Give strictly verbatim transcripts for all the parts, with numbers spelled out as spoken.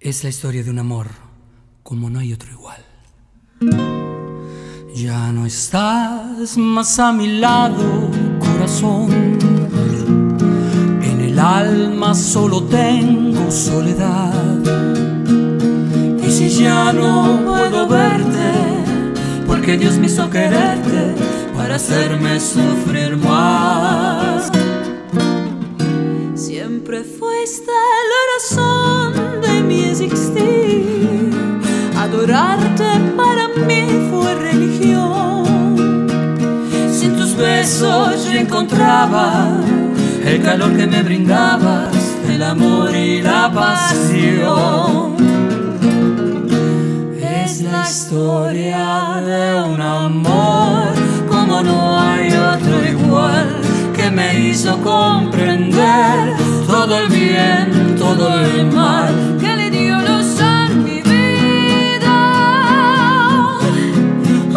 Es la historia de un amor como no hay otro igual. Ya no estás más a mi lado, corazón. En el alma solo tengo soledad. Y si ya no puedo verte, porque Dios me hizo quererte para hacerme sufrir más. Siempre fuiste la razón de mi existir. Adorarte para mí fue religión. Sin tus besos yo encontraba el calor que me brindabas, el amor y la pasión. Es la historia de un amor como no hay otro igual, que me hizo comprender todo el bien, todo el mal, que le dio luz a mi vida,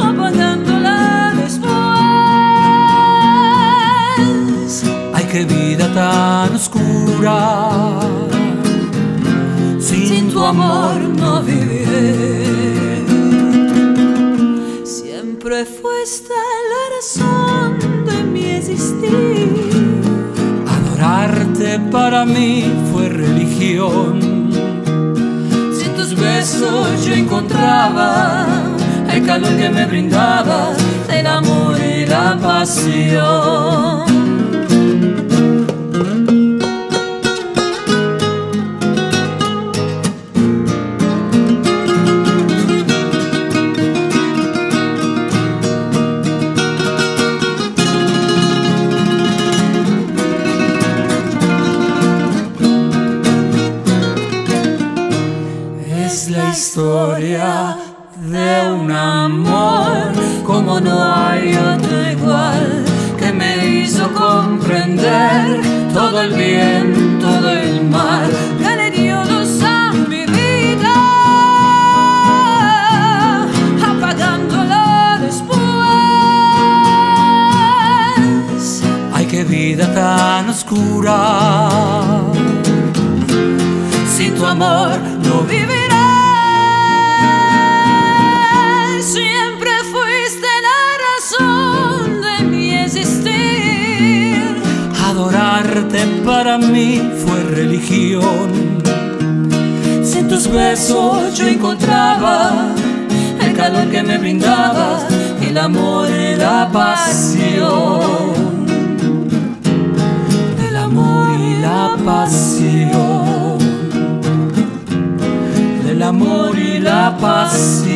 apagándola después. Ay, qué vida tan oscura, sin, sin tu amor no viviré. Siempre fuiste la razón de mi existir. Adorarte para mí fue religión. Sin tus besos yo encontraba el calor que me brindabas, el amor y la pasión. Historia de un amor como no hay otro igual, que me hizo comprender todo el bien, todo el mal, que le dio luz a mi vida, apagándola después. Ay, qué vida tan oscura, sin tu amor no viviré. Adorarte para mí fue religión. Sin tus besos yo encontraba el calor que me brindabas, el amor y la pasión. El amor y la pasión. El amor y la pasión.